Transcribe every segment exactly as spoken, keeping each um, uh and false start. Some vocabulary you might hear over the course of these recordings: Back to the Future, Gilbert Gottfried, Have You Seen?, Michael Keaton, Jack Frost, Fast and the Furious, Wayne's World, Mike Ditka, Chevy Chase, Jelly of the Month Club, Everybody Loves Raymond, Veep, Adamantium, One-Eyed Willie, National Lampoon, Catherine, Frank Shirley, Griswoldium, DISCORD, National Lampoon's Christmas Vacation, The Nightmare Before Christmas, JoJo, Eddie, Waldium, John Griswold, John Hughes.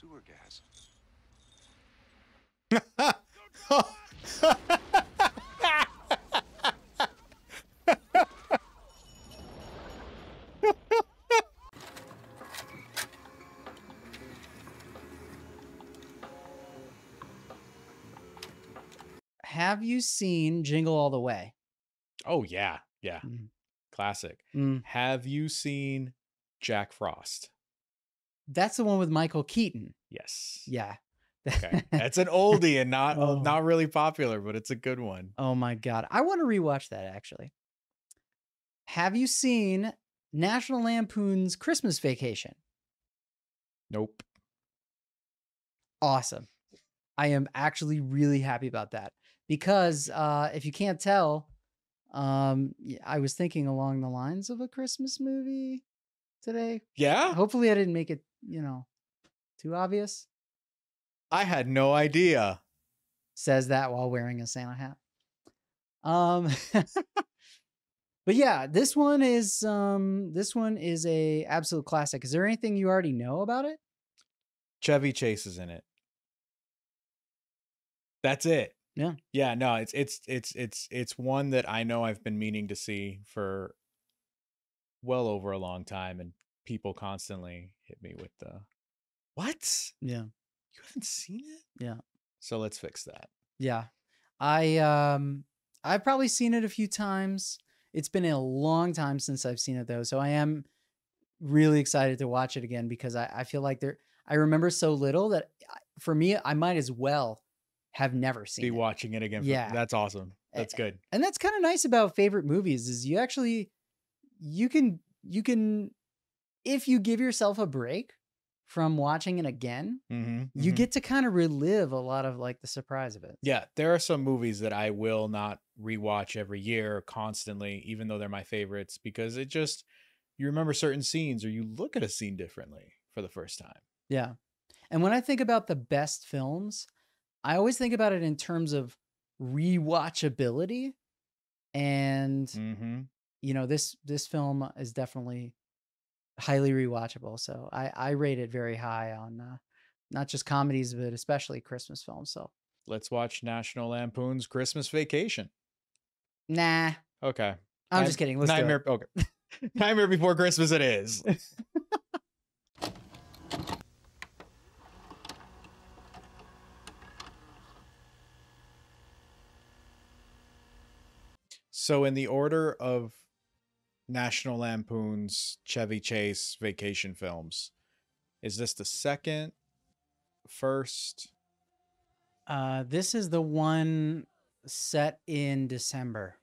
sewer gas. Have you seen Jingle All the Way? Oh, yeah. Yeah. Mm. Classic. Mm. Have you seen Jack Frost? That's the one with Michael Keaton. Yes. Yeah. Okay. That's an oldie and not oh. not really popular, but it's a good one. Oh my God. I want to rewatch that actually. Have you seen National Lampoon's Christmas Vacation? Nope. Awesome. I am actually really happy about that because uh, if you can't tell, um, I was thinking along the lines of a Christmas movie today. Yeah. Hopefully I didn't make it, you know, too obvious. I had no idea. Says that while wearing a Santa hat. Um, but yeah, this one is, um, this one is a absolute classic. Is there anything you already know about it? Chevy Chase is in it. That's it. Yeah. Yeah. No, it's, it's, it's, it's, it's one that I know I've been meaning to see for well over a long time. And people constantly hit me with the, what? Yeah. You haven't seen it? Yeah. So let's fix that. Yeah. I, um, I've probably seen it a few times. It's been a long time since I've seen it though. So I am really excited to watch it again because I, I feel like there, I remember so little that for me, I might as well have never seen be it. Watching it again. Yeah. That's awesome. That's good. And that's kind of nice about favorite movies is you actually, you can, you can, if you give yourself a break from watching it again, mm-hmm, you mm-hmm. get to kind of relive a lot of like the surprise of it. Yeah. There are some movies that I will not rewatch every year constantly, even though they're my favorites, because it just, you remember certain scenes or you look at a scene differently for the first time. Yeah. And when I think about the best films, I always think about it in terms of rewatchability and, mm-hmm. you know, this, this film is definitely highly rewatchable. So I, I rate it very high on uh, not just comedies, but especially Christmas films. So let's watch National Lampoon's Christmas Vacation. Nah. Okay. I'm, I'm just kidding. Let's Nightmare, do it. Okay. Nightmare Before Christmas it is. So in the order of National Lampoon's Chevy Chase vacation films, is this the second, first? Uh, this is the one set in December.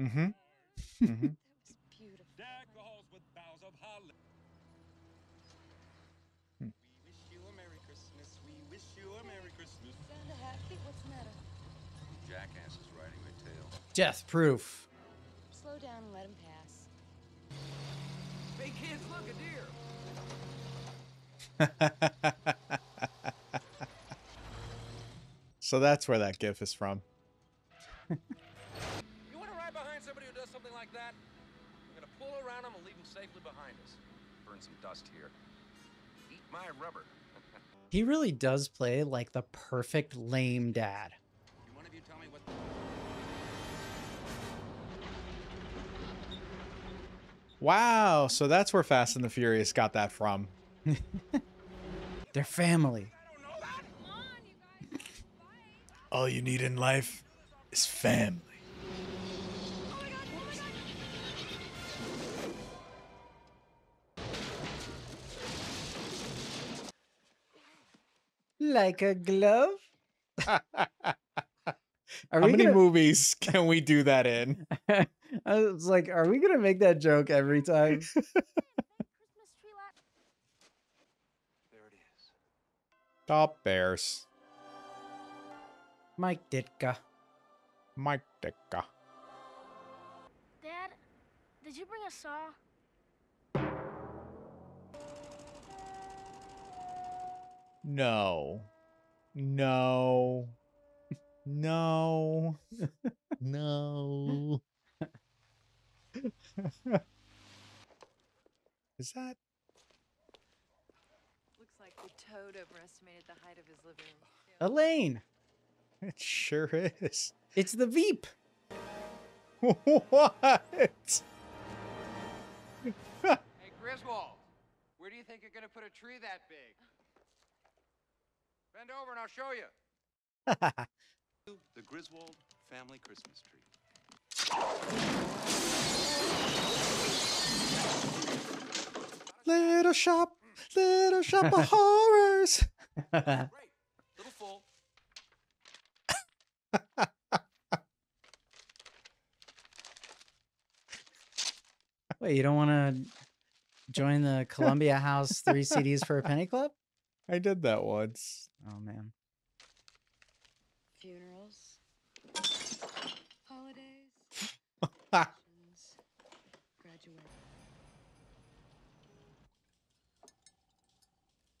Mm-hmm. Mm-hmm. Jackass is riding my tail. Death proof. Slow down and let him pass. Hey kids, look, a deer. So that's where that gif is from. You want to ride behind somebody who does something like that? We're going to pull around them and leave them safely behind us. Burn some dust here. Eat my rubber. He really does play like the perfect lame dad. Wow, so that's where Fast and the Furious got that from. Their family. All you need in life is family. Like a glove? Are How we many gonna... movies can we do that in? I was like, are we going to make that joke every time? There it is. Top Bears. Mike Ditka. Mike Ditka. Dad, did you bring a saw? No. No. No. No. Is that? Looks like the toad overestimated the height of his living room. Elaine. It sure is. It's the Veep. What? Hey, Griswold, where do you think you're going to put a tree that big? Bend over and I'll show you. The Griswold family Christmas tree. Little shop, little shop of horrors. Great. Little full. Wait, you don't want to join the Columbia House three C Ds for a penny club? I did that once. Oh, man. Funerals. Holidays. Graduation.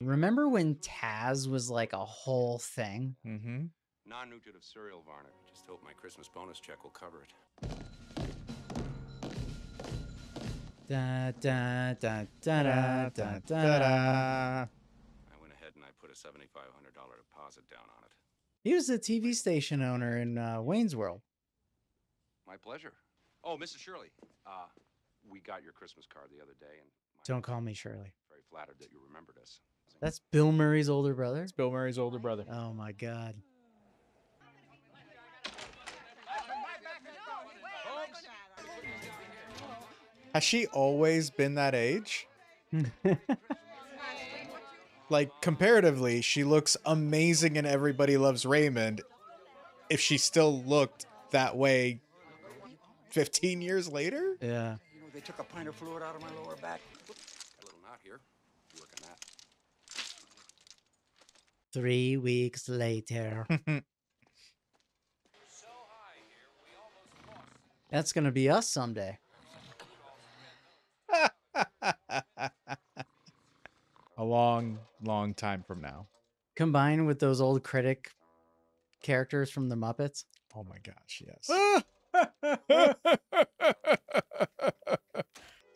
Remember when Taz was like a whole thing? Mm-hmm. Non-nutritive cereal, Varner. Just hope my Christmas bonus check will cover it. Da, da, da, da, da, da, da, da. I went ahead and I put a seventy-five hundred dollar deposit down on it. He was a T V station owner in uh, Wayne's World. My pleasure. Oh, Missus Shirley, uh, we got your Christmas card the other day. And don't call me Shirley. Very flattered that you remembered us. That's Bill Murray's older brother? It's Bill Murray's older brother. Oh, my God. Has she always been that age? Like, comparatively, she looks amazing in Everybody Loves Raymond. If she still looked that way fifteen years later? Yeah. You know, they took a pint of fluid out of my lower back. A little knot here. Work on that. Three weeks later. That's going to be us someday. A long, long time from now. Combined with those old critic characters from the Muppets. Oh my gosh, yes.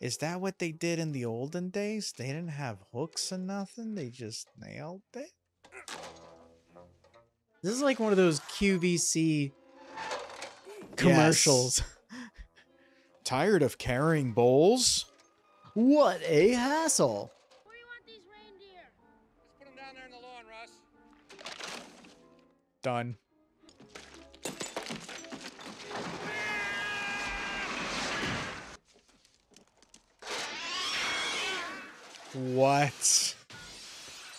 Is that what they did in the olden days? They didn't have hooks and nothing. They just nailed it. This is like one of those Q V C commercials. Yes. Tired of carrying bowls? What a hassle. Where do you want these reindeer? Let's put them down there in the lawn, Russ. Done. What?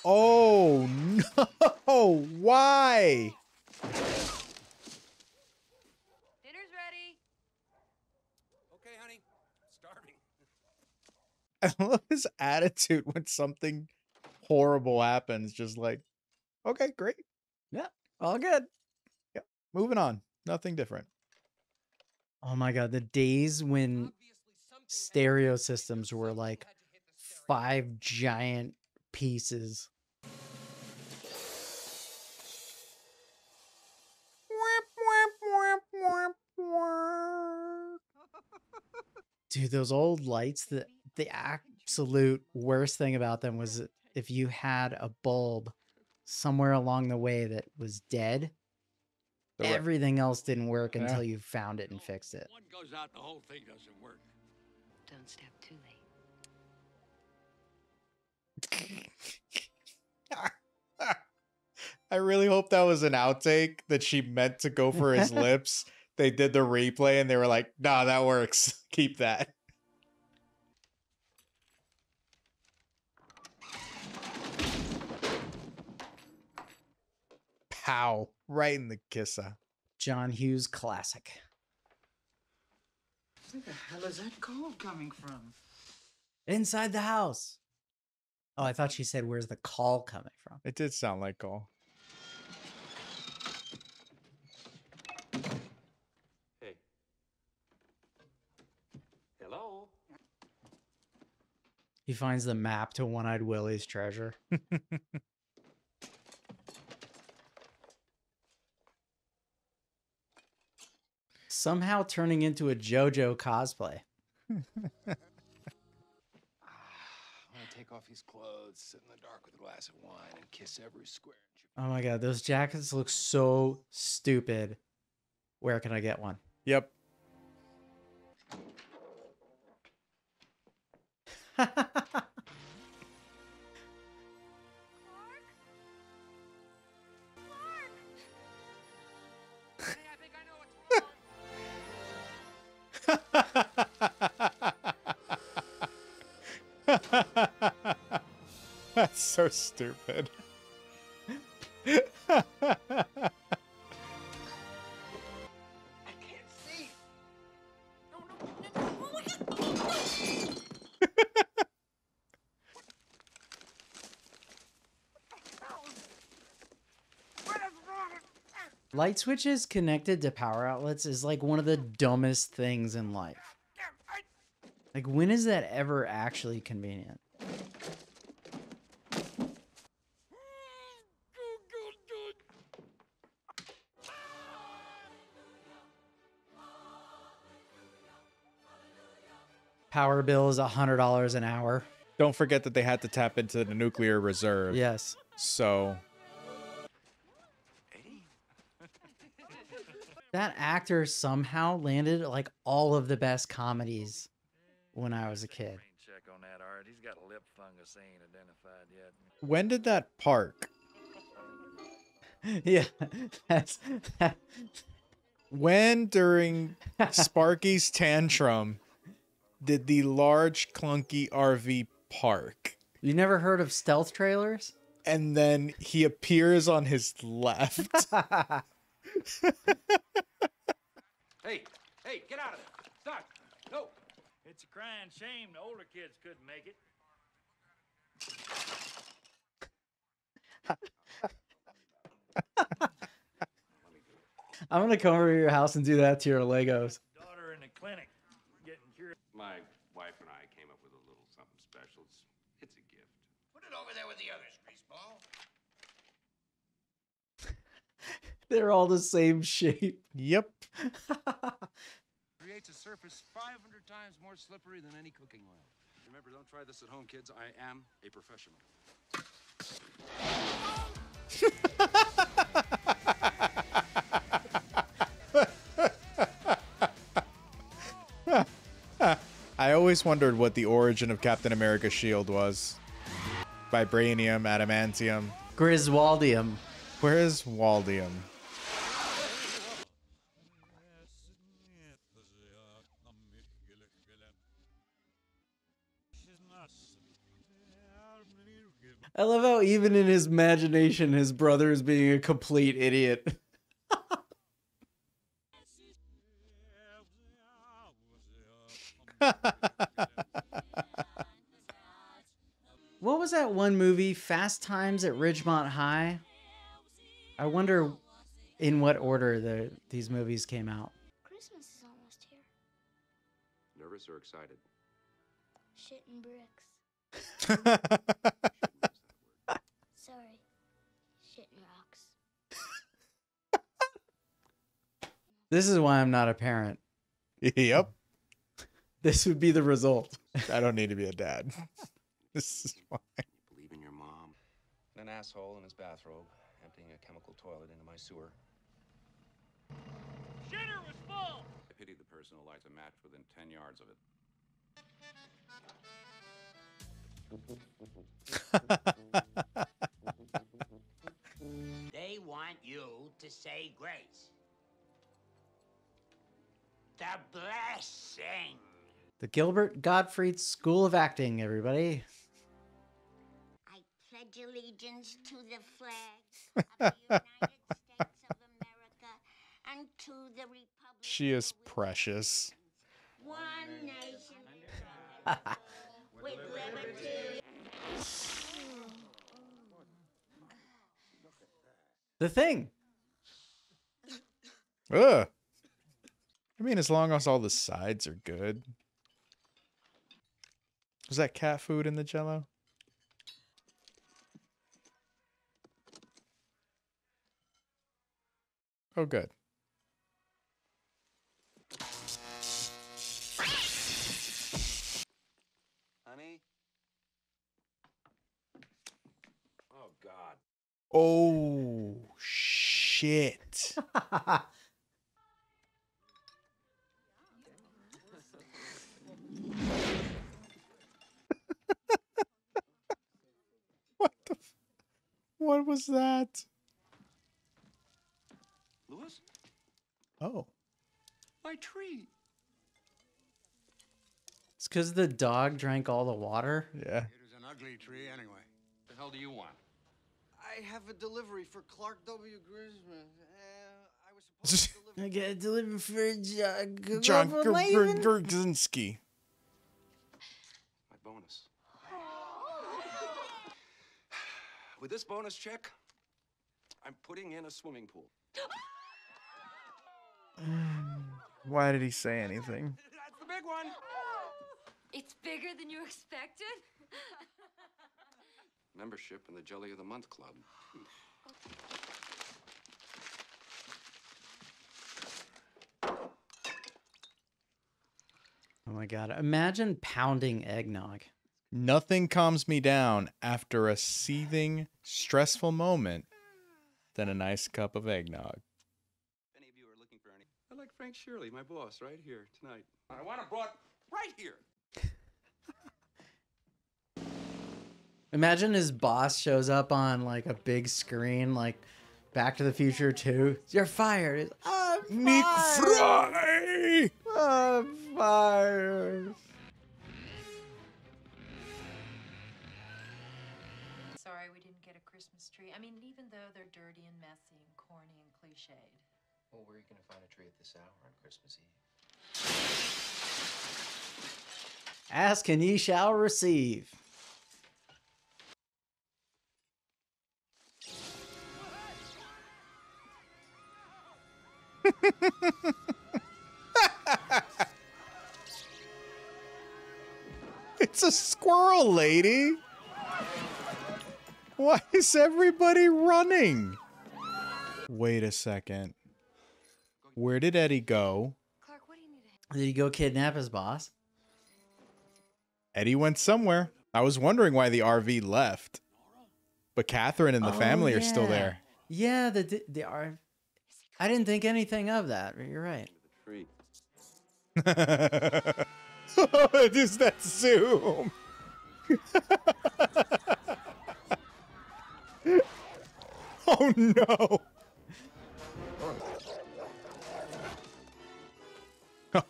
Oh, no. Why? Dinner's ready. Okay, honey. Starving. I love his attitude when something horrible happens. Just like, okay, great. Yeah, all good. Yeah, moving on. Nothing different. Oh my God. The days when stereo systems were like five giant pieces. Dude, those old lights that... The absolute worst thing about them was if you had a bulb somewhere along the way that was dead, the everything else didn't work yeah. until you found it and fixed it. One goes out, the whole thing doesn't work. Don't step too late. I really hope that was an outtake that she meant to go for his lips. They did the replay and they were like, nah, that works. Keep that. How? Right in the kisser. John Hughes classic. Where the hell is that cold coming from? Inside the house. Oh, I thought she said, where's the call coming from? It did sound like call. Hey. Hello? He finds the map to One-Eyed Willie's treasure. Somehow turning into a JoJo cosplay. take off his clothes, sit in the dark with a glass of wine, and kiss every square. Oh my God, those jackets look so stupid. Where can I get one? Yep. Clark? Clark? Hey, I think I know what's wrong. That's so stupid. I can't see. No, no, no, no. Oh, my God. Oh, no. Light switches connected to power outlets is like one of the dumbest things in life. Like, when is that ever actually convenient? Power bill is one hundred dollars an hour. Don't forget that they had to tap into the nuclear reserve. Yes. So... that actor somehow landed like all of the best comedies when I was a kid. When did that park? Yeah, that's that. When during Sparky's tantrum did the large clunky R V park? You never heard of stealth trailers? And then he appears on his left. Hey, hey, get out of there. Stop. No. It's a crying shame the older kids couldn't make it. I'm going to come over to your house and do that to your Legos. Daughter in the clinic getting cured. My wife and I came up with a little something special. It's, it's a gift. Put it over there with the others, Greaseball. They're all the same shape. Yep. Creates a surface five hundred times more slippery than any cooking oil. Remember, don't try this at home, kids. I am a professional. I always wondered what the origin of Captain America's shield was. Vibranium, adamantium. Griswoldium. Where is Waldium? I love how even in his imagination, his brother is being a complete idiot. What was that one movie, Fast Times at Ridgemont High? I wonder in what order the, these movies came out. Christmas is almost here. Nervous or excited? Shit and bricks. Sorry. Shit and rocks. This is why I'm not a parent. Yep. This would be the result. I don't need to be a dad. This is why. You believe in your mom? An asshole in his bathrobe. Emptying a chemical toilet into my sewer. Shitter was full! I pity the person who lights a match within ten yards of it. They want you to say grace. The blessing! The Gilbert Gottfried School of Acting, everybody. Pledge allegiance to the flag of the United States of America and to the Republic. She is precious. One nation with liberty. The Thing. Ugh. I mean, as long as all the sides are good. Was that cat food in the Jello? Oh, good. Honey, Oh, shit. What the f- What was that? Louis? Oh. My tree. It's because the dog drank all the water? Yeah. It was an ugly tree anyway. What the hell do you want? I have a delivery for Clark W. Griswold. Uh, I was supposed to deliver. I got a delivery for John, John Griswold. My bonus. With this bonus check, I'm putting in a swimming pool. Why did he say anything? That's the big one. It's bigger than you expected. Membership in the Jelly of the Month Club. Oh my God. Imagine pounding eggnog. Nothing calms me down after a seething, stressful moment than a nice cup of eggnog. If any of you are looking for any, I like Frank Shirley, my boss, right here tonight. I want him brought right here. Imagine his boss shows up on like a big screen, like Back to the Future two. You're fired. I'm fired. Nick Fry. I'm fired. Sorry we didn't get a Christmas tree. I mean, even though they're dirty and messy and corny and cliched. Well, where are you going to find a tree at this hour on Christmas Eve? Ask and ye shall receive. It's a squirrel, lady. Why is everybody running? Wait a second. Where did Eddie go? Clark, what do you need? Did he go kidnap his boss? Eddie went somewhere. I was wondering why the R V left, but Catherine and the oh, family yeah. are still there. Yeah, the the R V. I didn't think anything of that, but you're right. Oh, just that zoom. Oh no.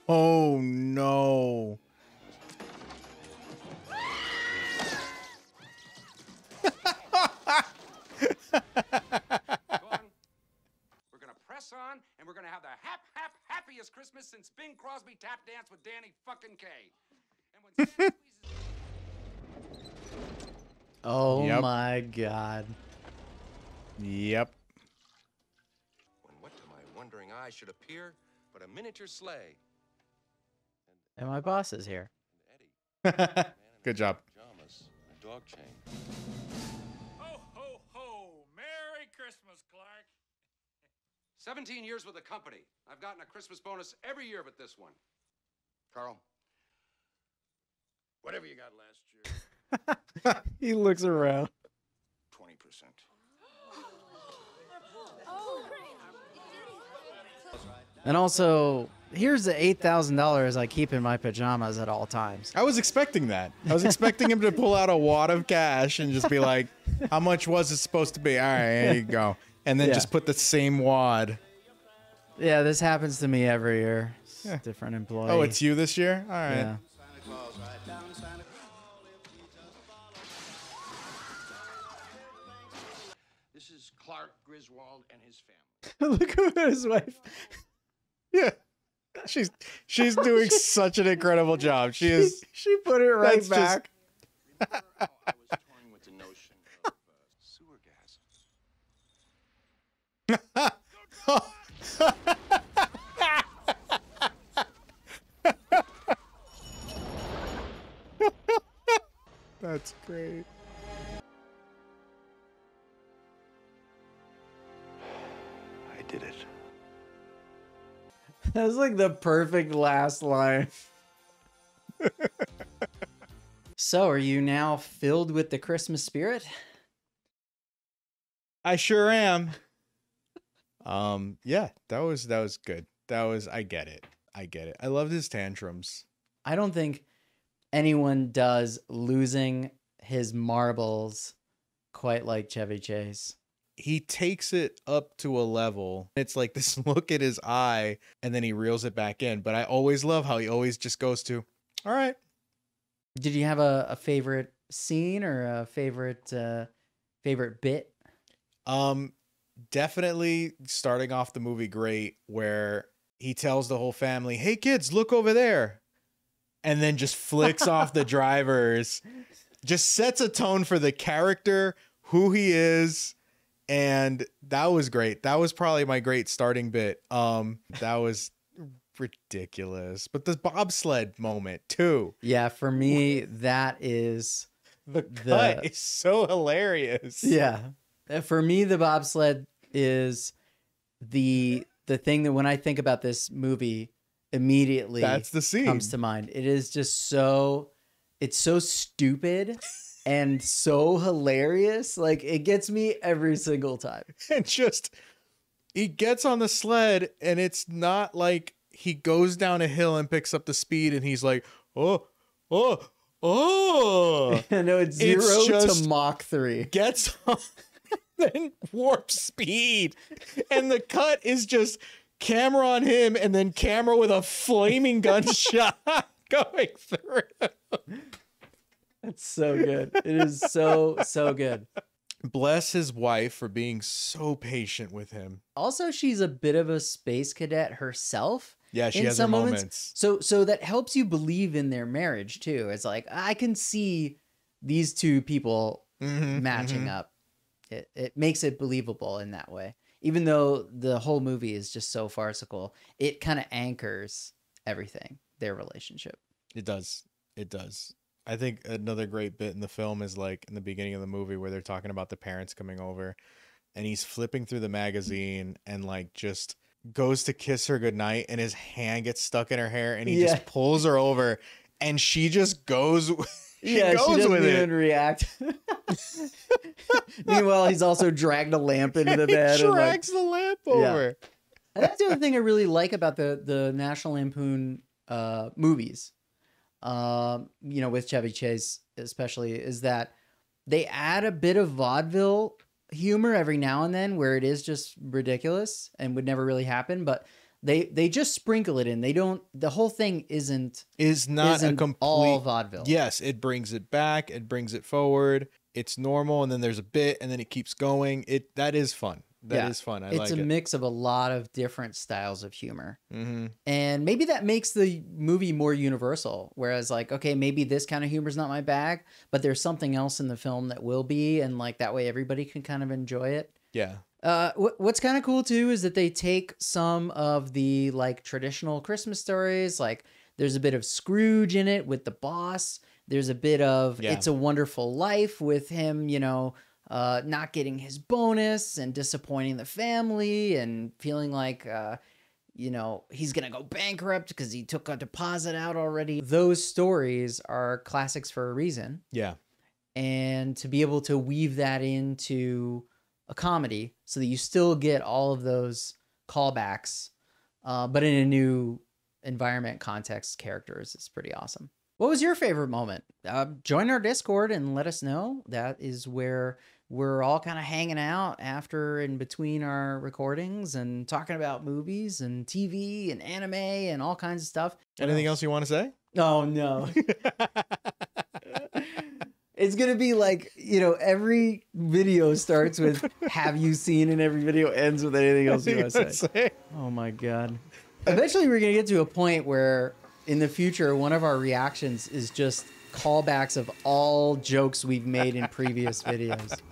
Oh no. On, and we're gonna have the hap hap happiest Christmas since Bing Crosby tap danced with Danny fucking K. And when squeezes... Oh yep. my God. Yep. When what to my wondering eye should appear but a miniature sleigh. And, and my boss is here. Eddie. Good job. Pajamas and a dog chain. Ho ho ho! Merry Christmas, Clark. seventeen years with the company. I've gotten a Christmas bonus every year but this one. Carl, whatever you got last year. He looks around. twenty percent. And also, here's the eight thousand dollars I keep in my pajamas at all times. I was expecting that. I was expecting him to pull out a wad of cash and just be like, how much was it supposed to be? All right, here you go. And then yeah. just put the same wad. Yeah, this happens to me every year. It's yeah. different employee. Oh, it's you this year? All right. Yeah. This is Clark Griswold and his family. Look at his wife. Yeah. She's she's doing such an incredible job. She is she, she put it right back. Just... That's great. I did it. That's like the perfect last line. So, are you now filled with the Christmas spirit? I sure am. Um, yeah, that was that was good. That was I get it. I get it. I loved his tantrums. I don't think anyone does losing his marbles quite like Chevy Chase. He takes it up to a level. It's like this look at his eye and then he reels it back in. But I always love how he always just goes to, all right. Did you have a, a favorite scene or a favorite, uh, favorite bit? Um, definitely starting off the movie great, where he tells the whole family, hey kids, look over there. And then just flicks off the drivers, just sets a tone for the character, who he is. And that was great. That was probably my great starting bit. Um, that was ridiculous. But the bobsled moment too. Yeah, for me, that is the cut the, is so hilarious. Yeah, for me, the bobsled is the the thing that when I think about this movie, immediately that's the scene comes to mind. It is just so it's so stupid. And so hilarious. Like, it gets me every single time. And just, he gets on the sled and it's not like he goes down a hill and picks up the speed and he's like, oh, oh, oh. No, it's zero it's just to Mach three. Gets on then warp speed. And the cut is just camera on him and then camera with a flaming gunshot going through. It's so good. It is so, so good. Bless his wife for being so patient with him. Also, she's a bit of a space cadet herself. Yeah, she has some her moments. moments. So so that helps you believe in their marriage, too. It's like, I can see these two people mm-hmm, matching mm-hmm. up. It, it makes it believable in that way. Even though the whole movie is just so farcical, it kind of anchors everything, their relationship. It does. It does. I think another great bit in the film is like in the beginning of the movie where they're talking about the parents coming over and he's flipping through the magazine and like just goes to kiss her goodnight and his hand gets stuck in her hair and he yeah. just pulls her over and she just goes. She yeah, goes she doesn't with even it. react. Meanwhile, he's also dragged a lamp into the bed. He drags and like, the lamp over. Yeah. That's the other thing I really like about the, the National Lampoon uh, movies. Um, you know, with Chevy Chase especially, is that they add a bit of vaudeville humor every now and then where it is just ridiculous and would never really happen, but they they just sprinkle it in. They don't the whole thing isn't is not isn't a complete all vaudeville. Yes, it brings it back, it brings it forward, it's normal, and then there's a bit and then it keeps going. It that is fun. That yeah. is fun. I it's like a it. mix of a lot of different styles of humor. Mm-hmm. And maybe that makes the movie more universal. Whereas like, okay, maybe this kind of humor is not my bag, but there's something else in the film that will be. And like that way everybody can kind of enjoy it. Yeah. Uh, wh what's kind of cool too, is that they take some of the like traditional Christmas stories. Like there's a bit of Scrooge in it with the boss. There's a bit of yeah. It's a Wonderful Life with him, you know, Uh, not getting his bonus and disappointing the family and feeling like, uh, you know, he's going to go bankrupt because he took a deposit out already. Those stories are classics for a reason. Yeah. And to be able to weave that into a comedy so that you still get all of those callbacks, uh, but in a new environment, context, characters, it's pretty awesome. What was your favorite moment? Uh, join our Discord and let us know. That is where we're all kind of hanging out after and between our recordings and talking about movies and T V and anime and all kinds of stuff. Anything else you want to say? Oh, no. It's going to be like, you know, every video starts with, have you seen? And every video ends with anything else you want to say. say. Oh, my God. Eventually, we're going to get to a point where in the future, one of our reactions is just callbacks of all jokes we've made in previous videos.